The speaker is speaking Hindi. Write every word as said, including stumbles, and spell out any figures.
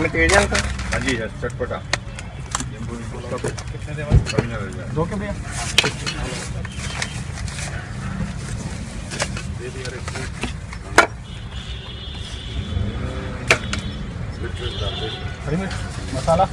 मटेरियल का हाँ जी है चटपटा। कितने दे दो के भैया दे दिया। हरी मिर्च मसाला